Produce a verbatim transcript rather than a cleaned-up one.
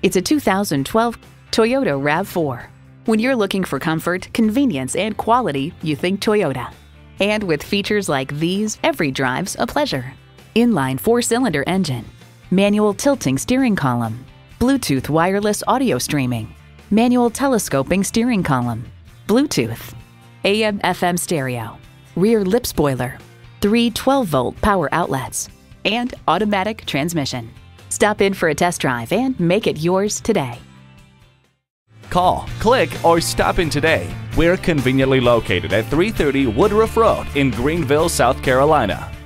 It's a two thousand twelve Toyota RAV four. When you're looking for comfort, convenience, and quality, you think Toyota. And with features like these, every drive's a pleasure. Inline four-cylinder engine, manual tilting steering column, Bluetooth wireless audio streaming, manual telescoping steering column, Bluetooth, A M F M stereo, rear lip spoiler, three twelve-volt power outlets, and automatic transmission. Stop in for a test drive and make it yours today. Call, click, or stop in today. We're conveniently located at three thirty Woodruff Road in Greenville, South Carolina.